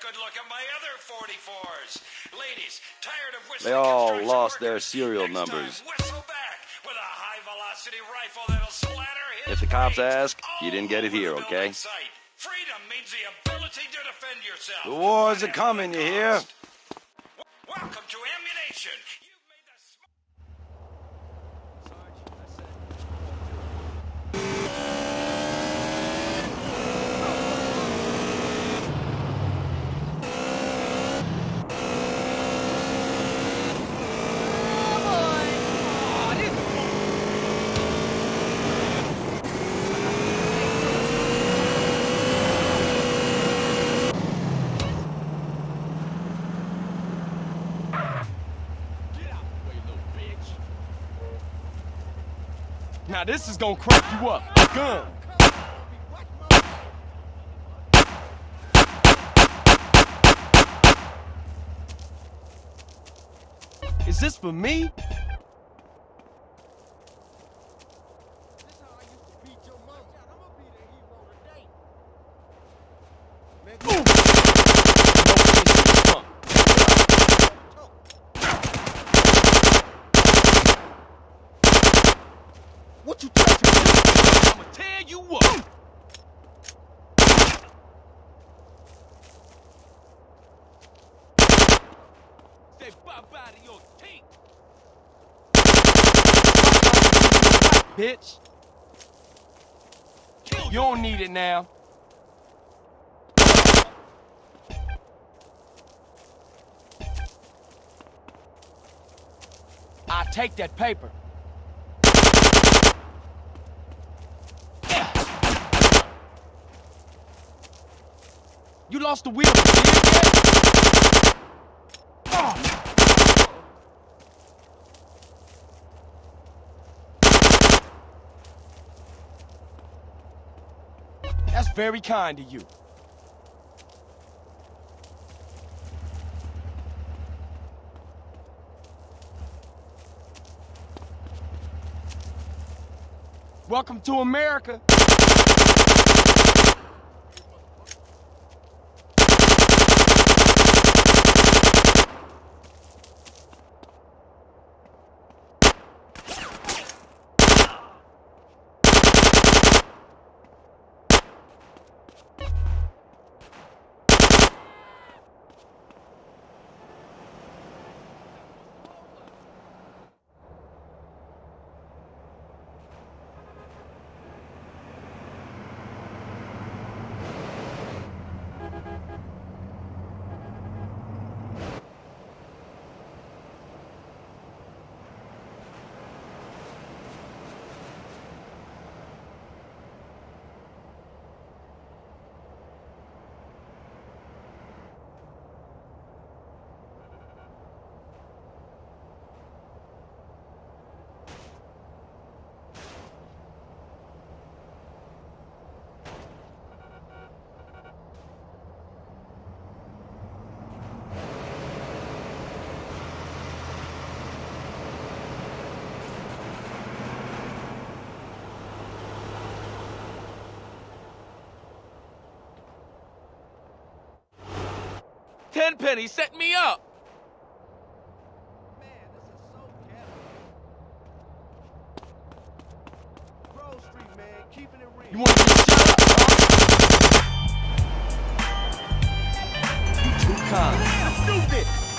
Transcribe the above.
Good look at my other 44s. Ladies, tired of whistling. They all lost their serial numbers. Whistle back with a high velocity rifle that'll splatter his. If the cops ask, you didn't get it here, okay? Freedom means the ability to defend yourself. The wars are coming, you hear? Welcome to ammunition. Now this is gonna crack you up. Gun. Is this for me? What you talking about? I'ma tear you up! Say bye-bye to your teeth! Bitch! Kill you. You don't need it now! I take that paper! You lost the wheel. That's very kind of you. Welcome to America. Tenpenny set me up! Man, this is so ghetto. Grove Street, man, keeping it real. You want to get shot up, huh? You too kind. Damn, stupid!